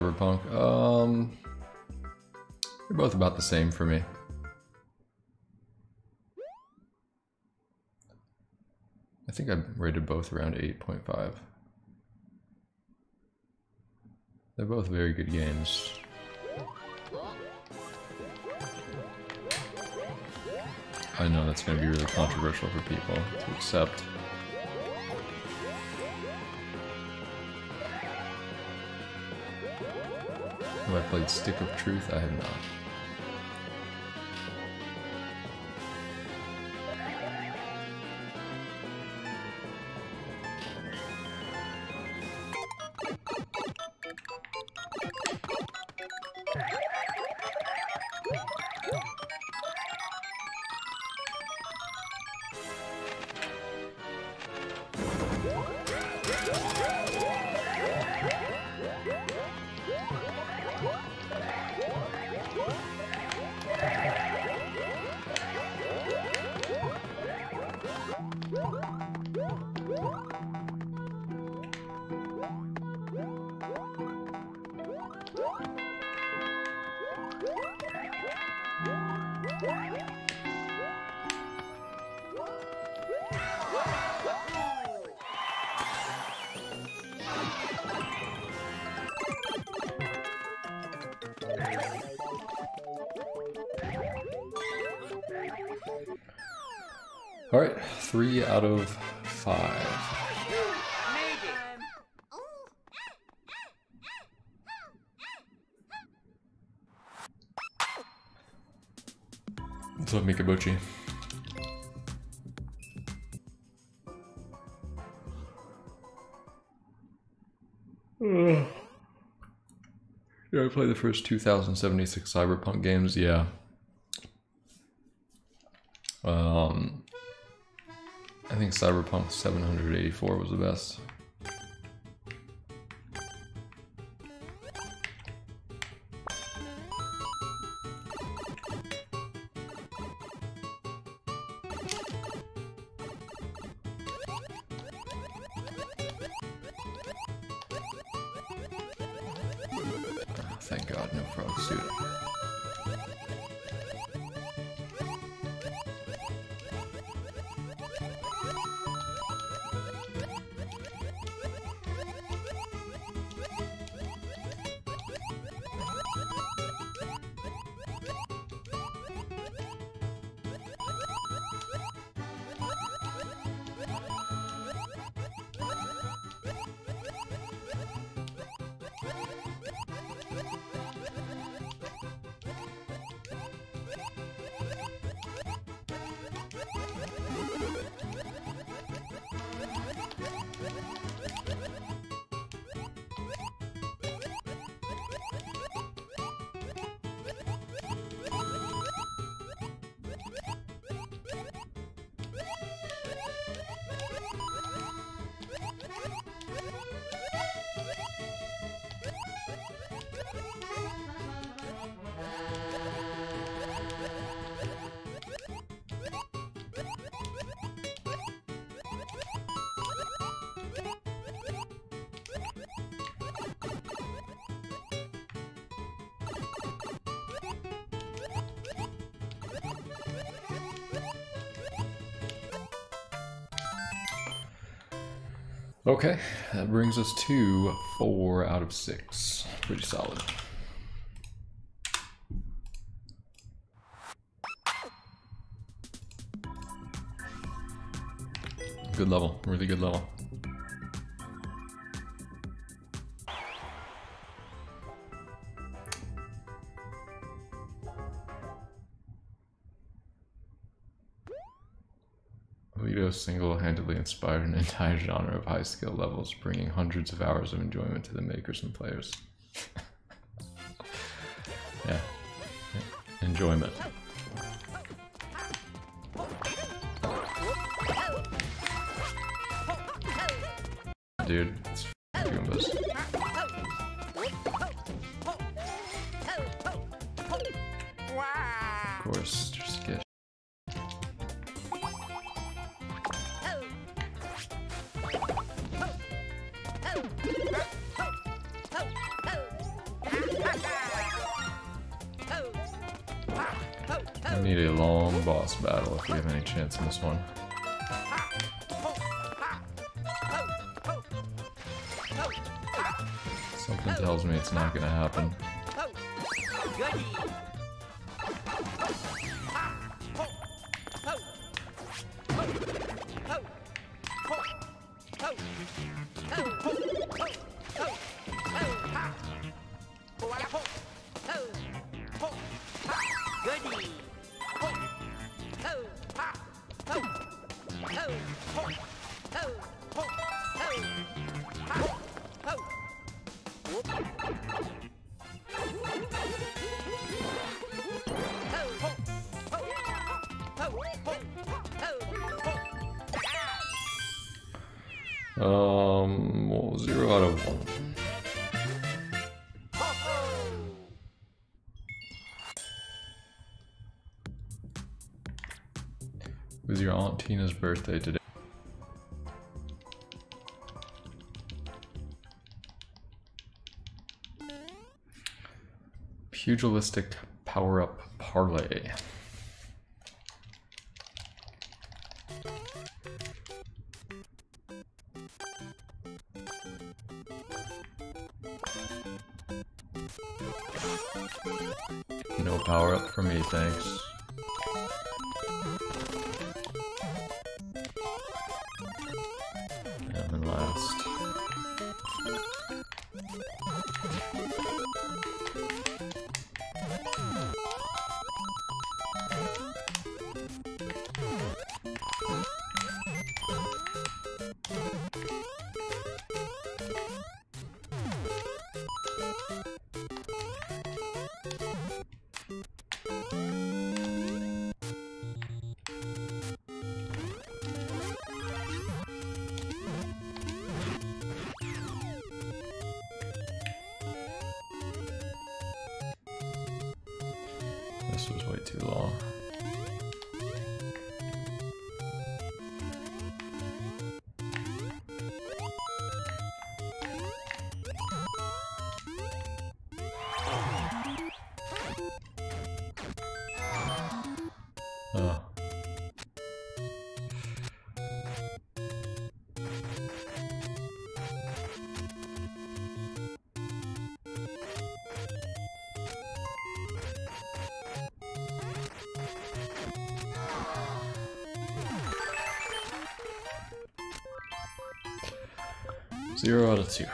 Cyberpunk. They're both about the same for me. I think I rated both around 8.5. They're both very good games. I know that's going to be really controversial for people to accept. Have I played Stick of Truth? I have not. Alright, 3 out of 5. What's up, Mikabuchi? Yeah, I played the first 2076 Cyberpunk games, yeah. I think Cyberpunk 784 was the best. Oh, thank God, no frog suit. Okay, that brings us to 4 out of 6. Pretty solid. Good level, really good level. Single-handedly inspired an entire genre of high-skill levels, bringing hundreds of hours of enjoyment to the makers and players. Yeah. Enjoyment. Dude, it's Goombas. Of course, just get I need a long boss battle if we have any chance in this one. Something tells me it's not gonna happen. Well, 0 out of 1. It was your Aunt Tina's birthday today. Pugilistic power-up parlay. No power-up for me, thanks. And then last. This was way too long. Oh. Zero out of 2.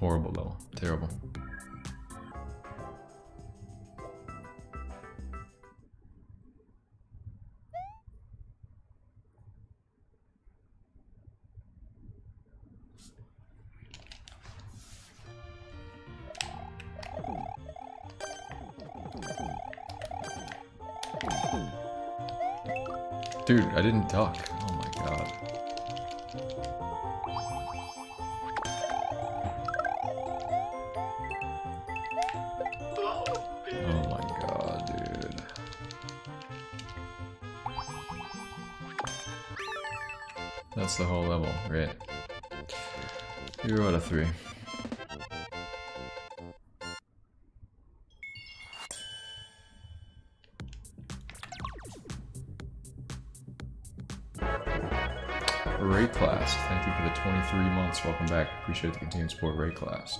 Horrible level. Terrible. Dude, I didn't duck. Oh my god. Oh my god, dude. That's the whole level, right? 0 out of 3. Ray Class, thank you for the 23 months. Welcome back. Appreciate the continued support, Ray Class.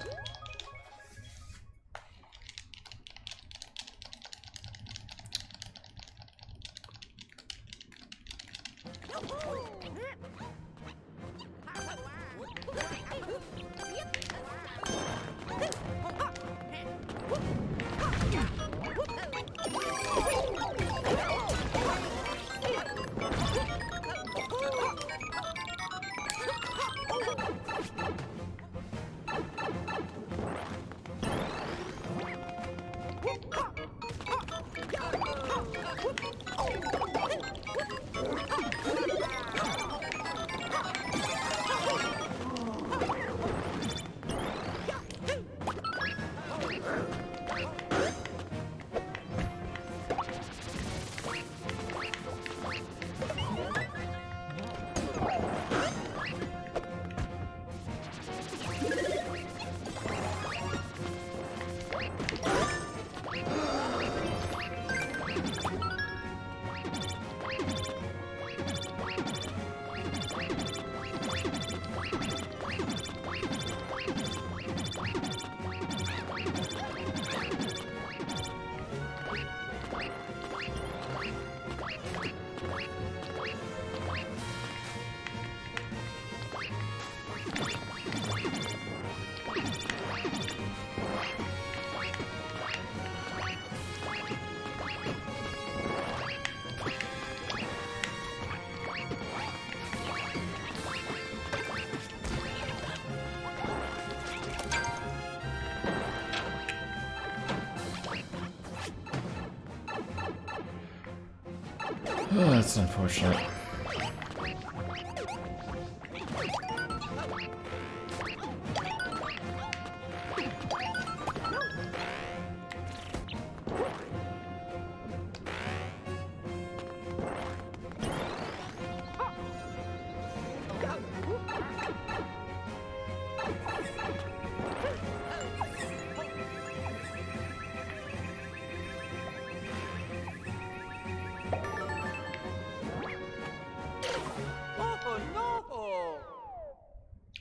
Oh, that's unfortunate.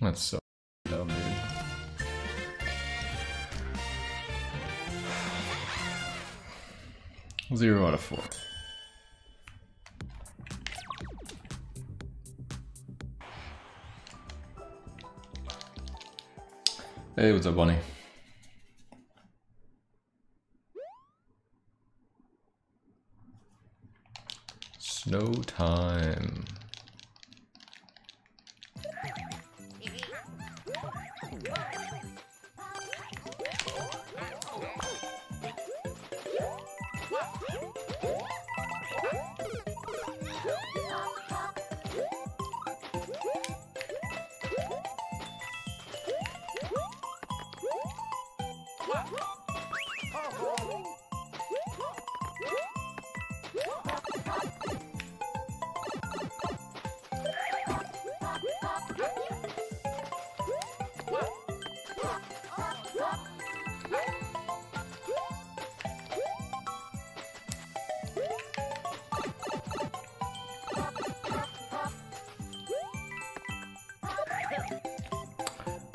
That's so dumb, dude. Zero out of four. Hey, what's up, Bunny? Snow time.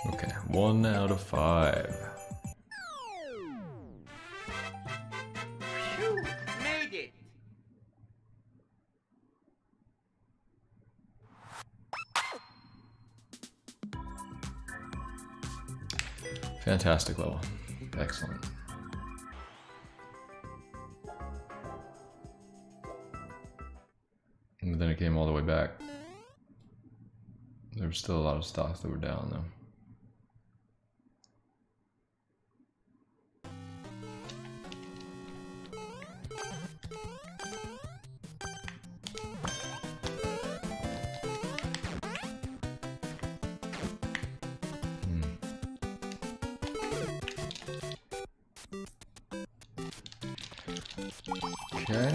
Okay, 1 out of 5. Fantastic level. Excellent. And then it came all the way back. There was still a lot of stocks that were down though. Okay.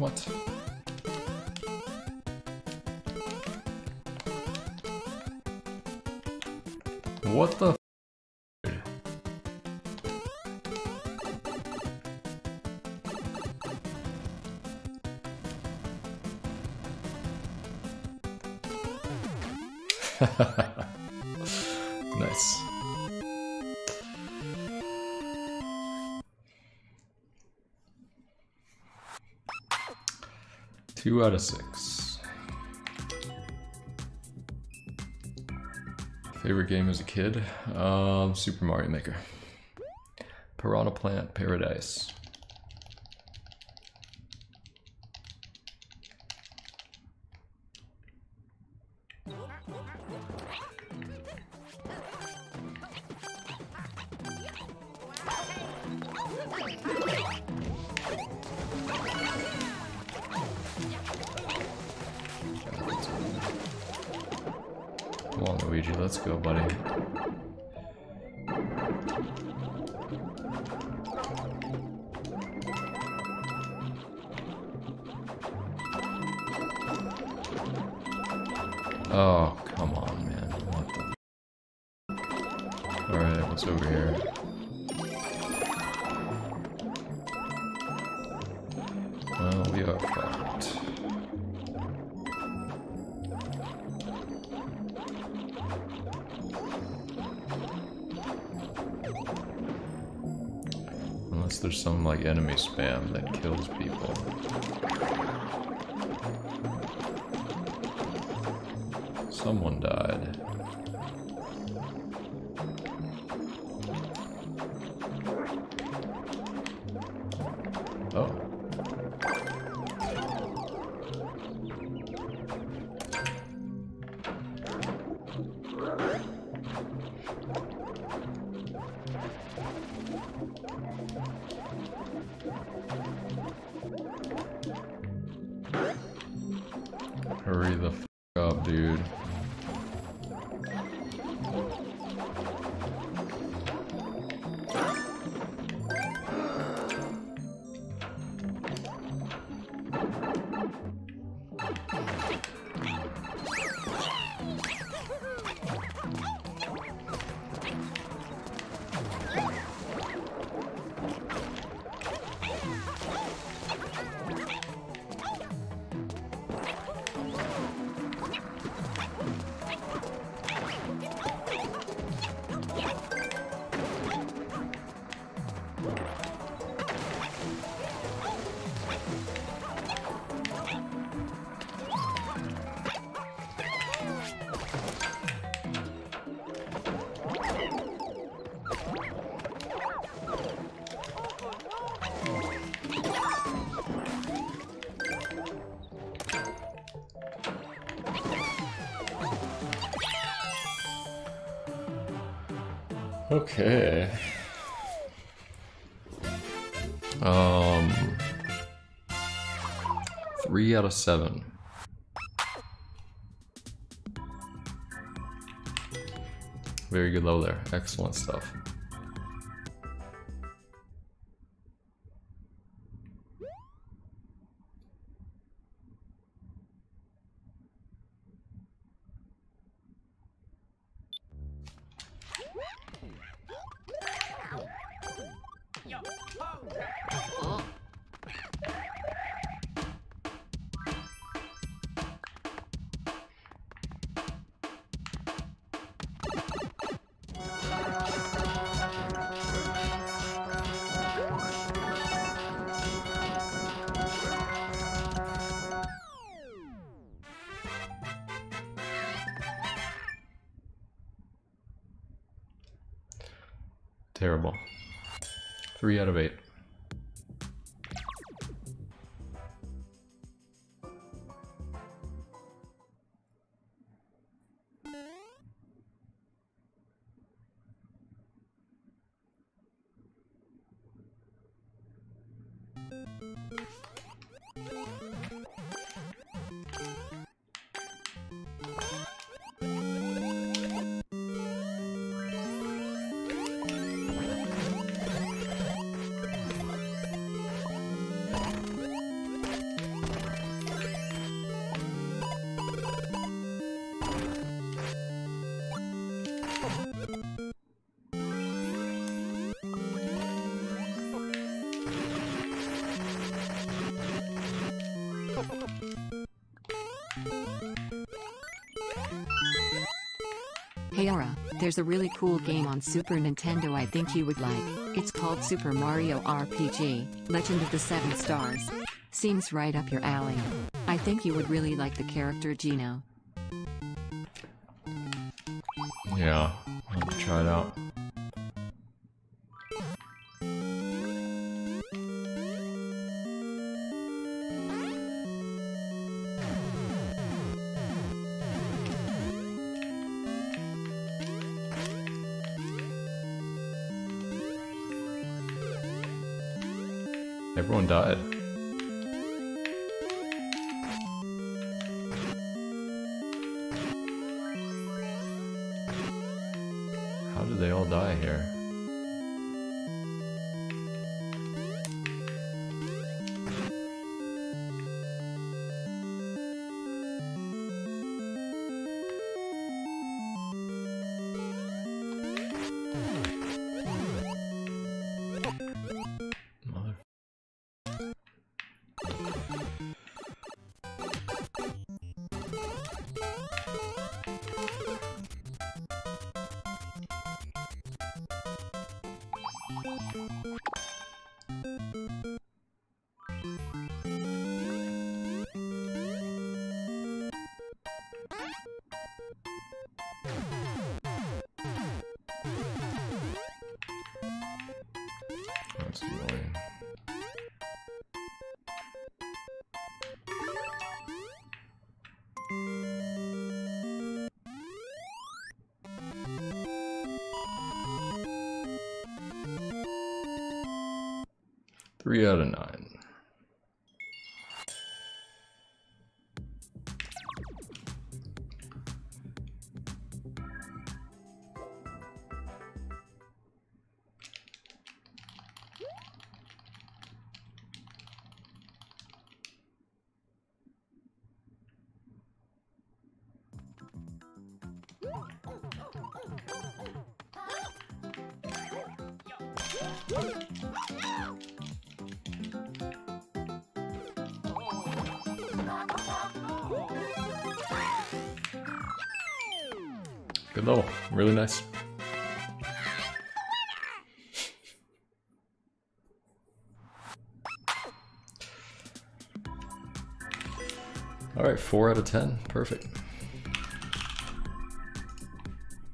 What? What the f? Nice. Two out of six. Favorite game as a kid? Super Mario Maker. Piranha Plant Paradise. Let's go, buddy. Oh, come on, man. What the... Alright, what's over here? Well, we are fucked. There's some like enemy spam that kills people. Someone died. Oh. Hurry the f*** up, dude. Okay. Three out of seven. Very good low there. Excellent stuff. Terrible. 3 out of 8. Hey Ara, there's a really cool game on Super Nintendo I think you would like. It's called Super Mario RPG, Legend of the Seven Stars. Seems right up your alley. I think you would really like the character Geno. Yeah, I'll try it out. Everyone died. How did they all die here? That's annoying. Three out of 9. Good level, really nice. All right, 4 out of 10, perfect.